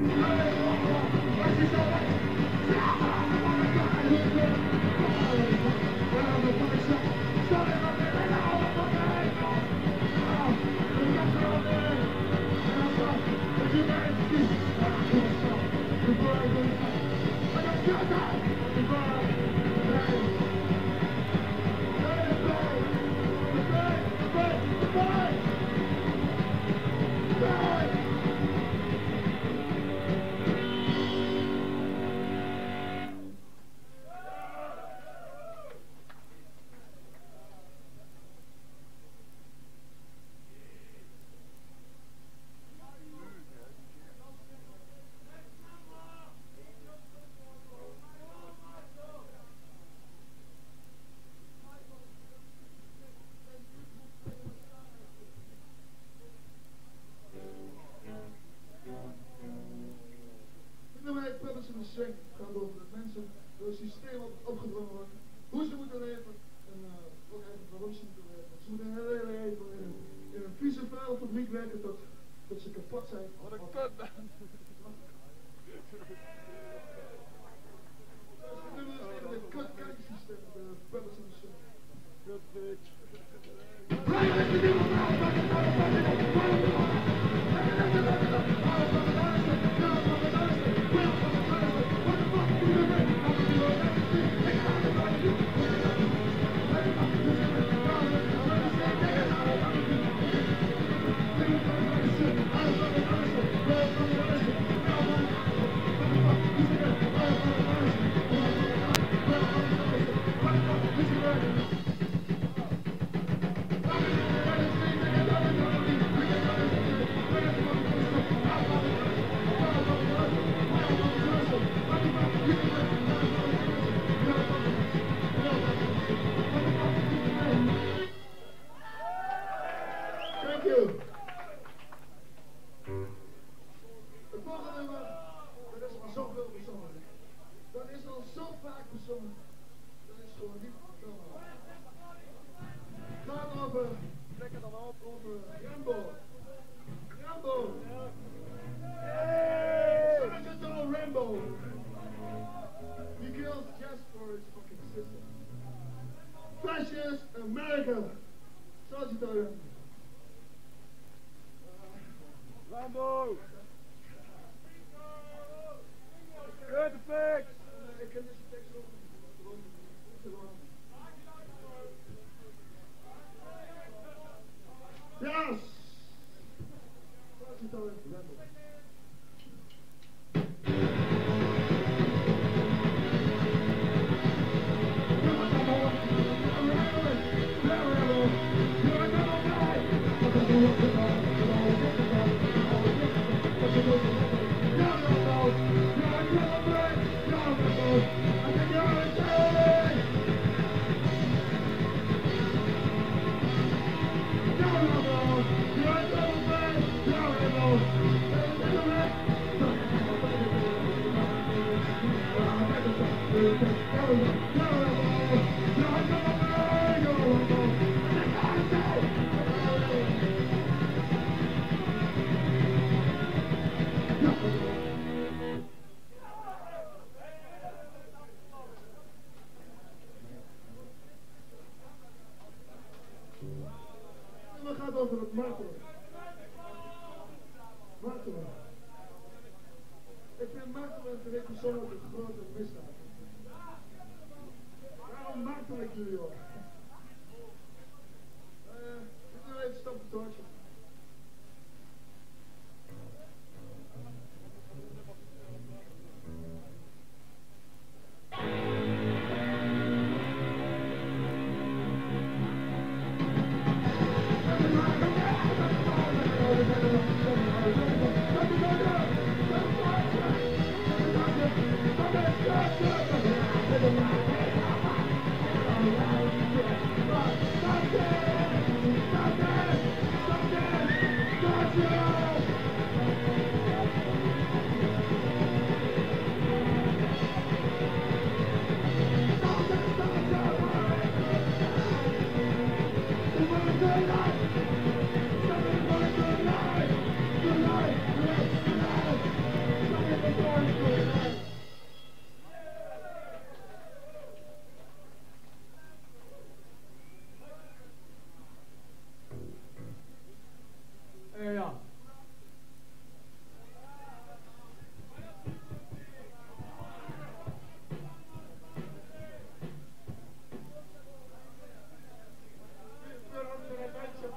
No! What a good man. Thank you.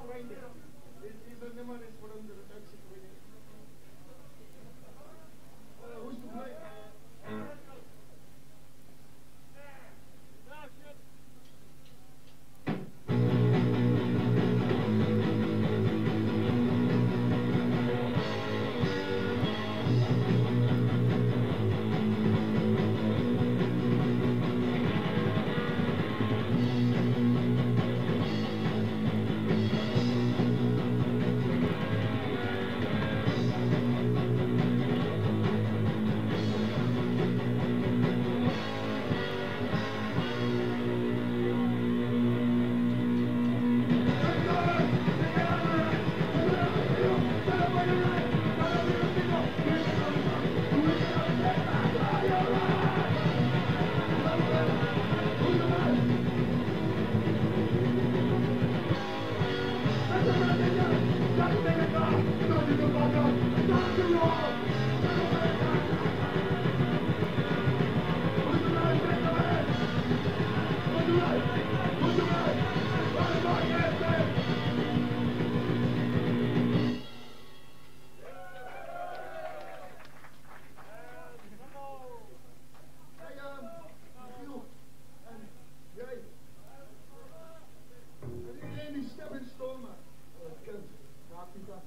Somebody.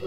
The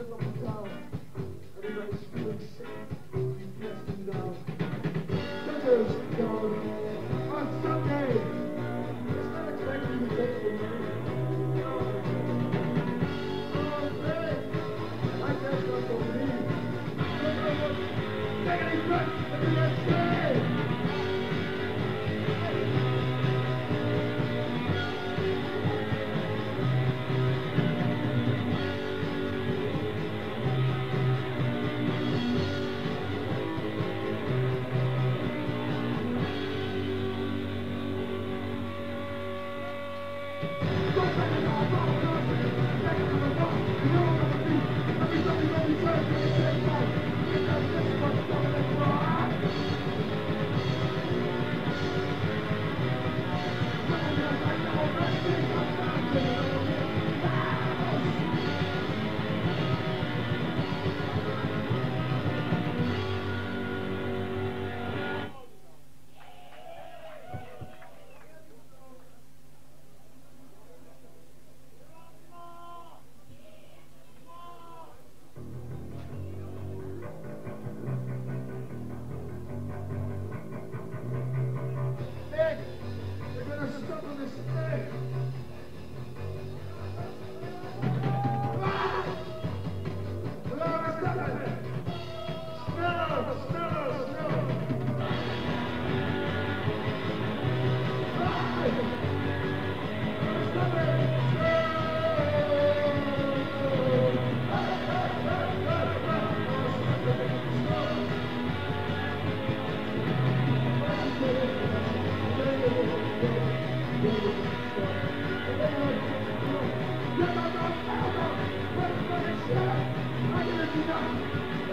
middle of the town. Everybody's feeling sick. You've passed them down. Sinners come on Sunday. It's not expecting you to take it away. Oh, baby, I guess I'm going to leave. Take any breath and be that slave.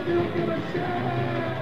I don't give a shit!